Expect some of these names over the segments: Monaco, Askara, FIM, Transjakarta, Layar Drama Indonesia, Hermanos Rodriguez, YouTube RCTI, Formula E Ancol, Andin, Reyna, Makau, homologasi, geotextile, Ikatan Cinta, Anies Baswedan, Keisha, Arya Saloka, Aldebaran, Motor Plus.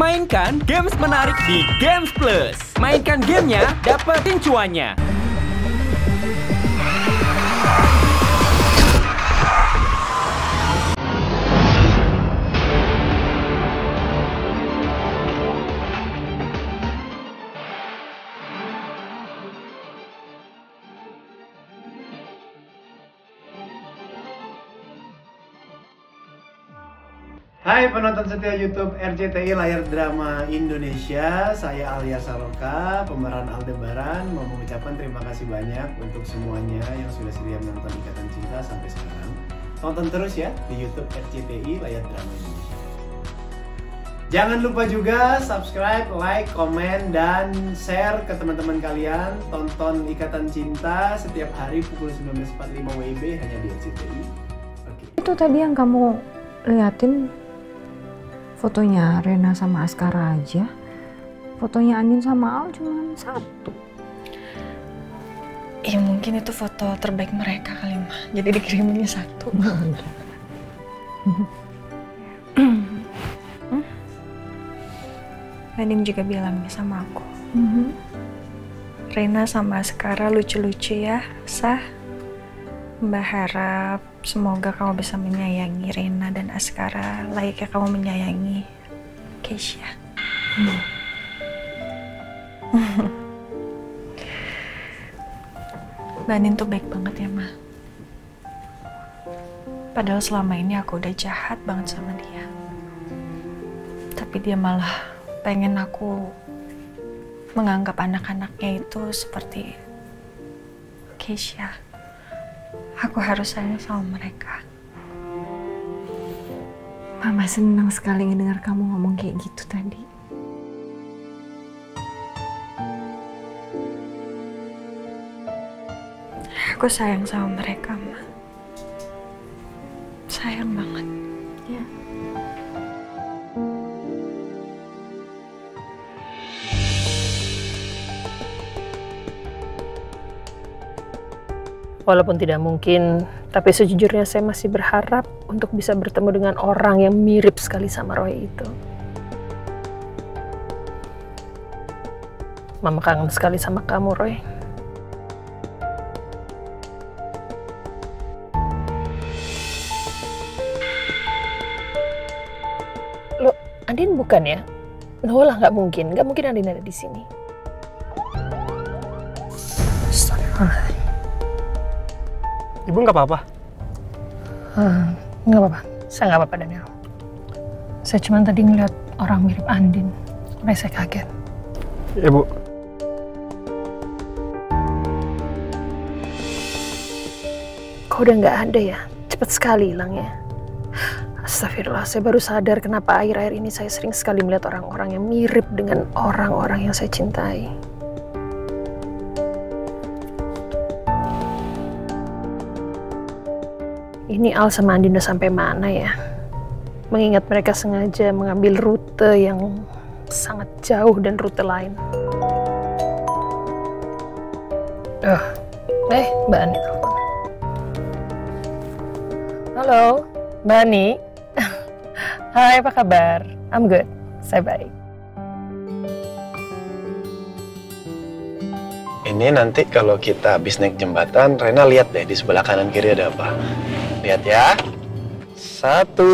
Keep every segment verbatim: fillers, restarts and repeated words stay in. Mainkan games menarik di Games Plus. Mainkan gamenya, dapetin cuannya. Hai penonton setia YouTube R C T I Layar Drama Indonesia, saya Arya Saloka, pemeran Aldebaran, mau mengucapkan terima kasih banyak untuk semuanya yang sudah setia menonton Ikatan Cinta sampai sekarang. Tonton terus ya di YouTube R C T I Layar Drama Indonesia. Jangan lupa juga subscribe, like, komen, dan share ke teman-teman kalian. Tonton Ikatan Cinta setiap hari pukul sembilan belas empat puluh lima W I B hanya di R C T I. Oke. Itu tadi yang kamu liatin fotonya Reyna sama Askara aja, fotonya Andin sama Al cuma satu. Ya mungkin itu foto terbaik mereka kali mah, jadi dikiriminnya satu. Andin juga bilangnya sama aku, Reyna sama Askara lucu-lucu ya, sah. Mbak harap semoga kamu bisa menyayangi Reyna dan Askara layaknya kamu menyayangi Keisha. Hmm. Mbak Andin tuh baik banget ya, Ma. Padahal selama ini aku udah jahat banget sama dia. Tapi dia malah pengen aku menganggap anak-anaknya itu seperti Keisha. Aku harus sayang sama mereka. Mama senang sekali mendengar kamu ngomong kayak gitu tadi. Aku sayang sama mereka, Ma. Sayang banget. Ya. Walaupun tidak mungkin, tapi sejujurnya saya masih berharap untuk bisa bertemu dengan orang yang mirip sekali sama Roy itu. Mama kangen sekali sama kamu, Roy. Lo, Andin bukan ya? Loh lah, nggak mungkin. Nggak mungkin Andin ada di sini. Sorry. Ibu nggak apa-apa? Hmm, nggak apa-apa. Saya nggak apa-apa, Daniel. Saya cuma tadi ngeliat orang mirip Andin. Makanya saya kaget. Ya, Bu. Kok udah nggak ada ya? Cepet sekali hilangnya. Astagfirullah, saya baru sadar kenapa akhir-akhir ini saya sering sekali melihat orang-orang yang mirip dengan orang-orang yang saya cintai. Ini Al sama Andin udah sampai mana ya? Mengingat mereka sengaja mengambil rute yang sangat jauh dan rute lain. Oh. Eh, Mbak Ani telepon. Halo, Mbak Ani. Hai, apa kabar? I'm good. Saya baik. Ini nanti kalau kita habis naik jembatan, Reyna lihat deh di sebelah kanan kiri ada apa. Lihat ya, satu,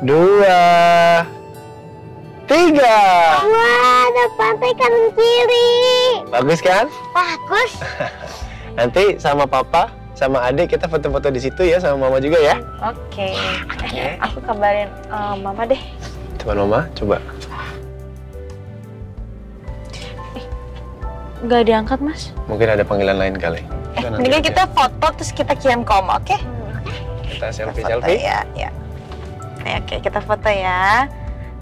dua, tiga. Wah, ada pantai kanan kiri. Bagus kan? Bagus. Nanti sama papa, sama adik kita foto-foto di situ ya, sama mama juga ya. Oke. Okay. Okay. Aku kabarin uh, mama deh. Teman mama, coba. Eh, nggak diangkat mas? Mungkin ada panggilan lain kali. Eh, mendingan kita foto terus kita kirim ke Oma, oke? Okay? Kita selfie-selfie? Ya, ya. Nah, oke, okay, kita foto ya.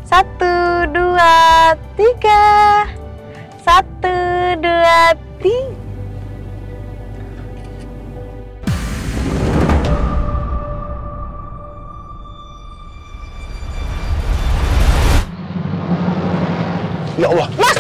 Satu, dua, tiga. Satu, dua, tiga. Ya Allah. Mas!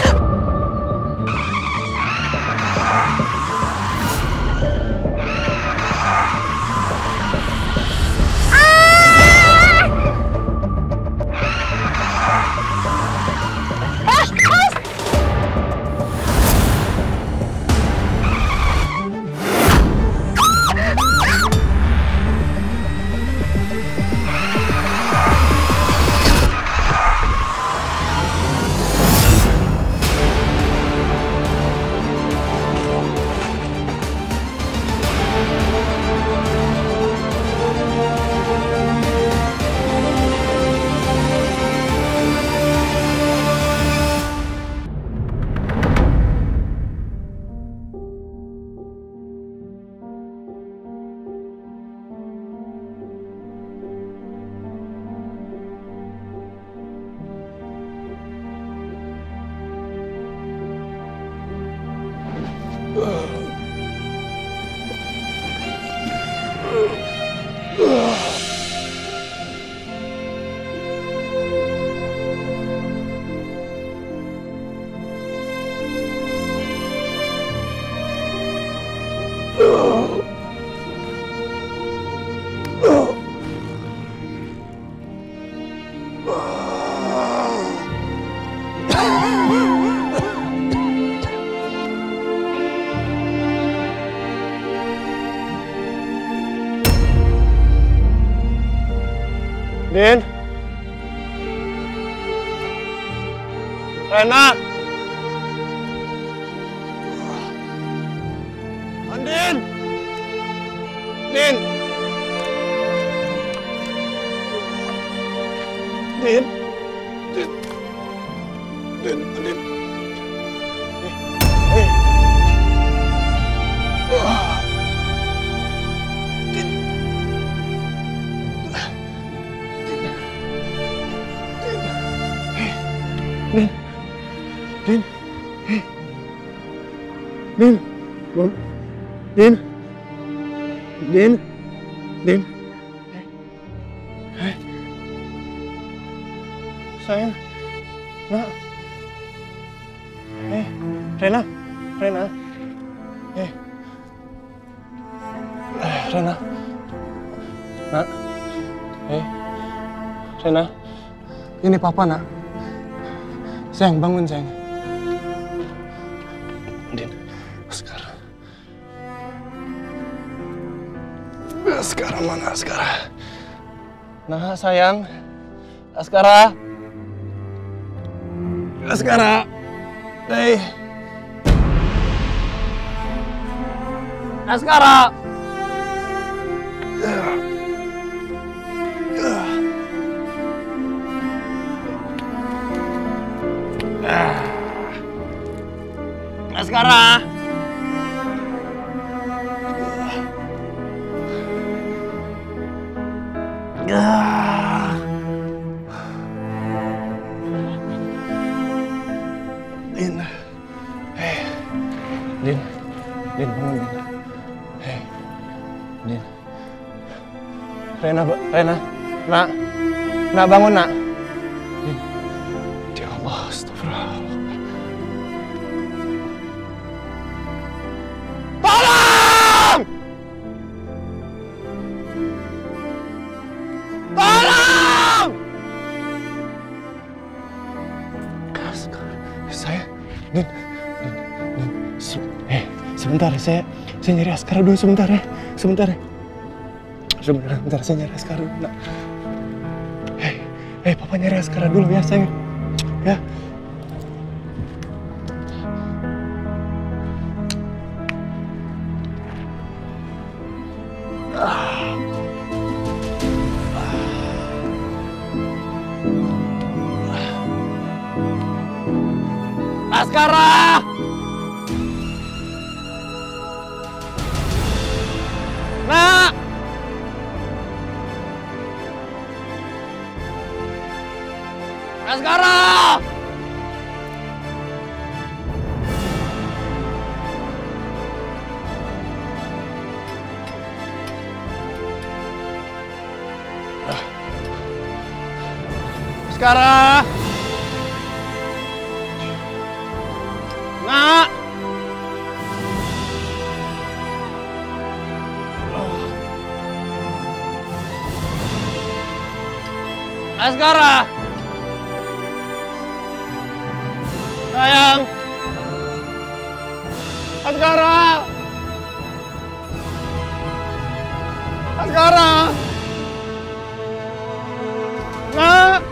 Andin, Reyna, Andin, Andin, Andin, Andin, Andin, Andin, eh, eh. Din, Din, hei, Din, Din, Din, Din, Din, hei, sayang, nak, hei, Reyna, Reyna, hei, Reyna, nak, hei, Reyna, ini papa nak. Sayang, bangun sayang. Andin, Askara. Askara mana Askara? Nah sayang, Askara. Askara, hey. Askara. Askara. Din. Hei. Din. Din bangun Din. Hei. Din. Reyna, Reyna. Nak. Nak bangun Nak. Din. Ya Allah, astagfirullah. Sebentar, saya saya nyari Askara dulu sebentar ya, sebentar ya. Sebentar, sebentar saya nyari Askara dulu. Nah. Hei, hei, papa nyari Askara dulu ya, sayang. Ya. Askara! Askara! Nak! Askara! Sayang, Askara, Askara, Nak,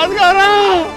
Askara.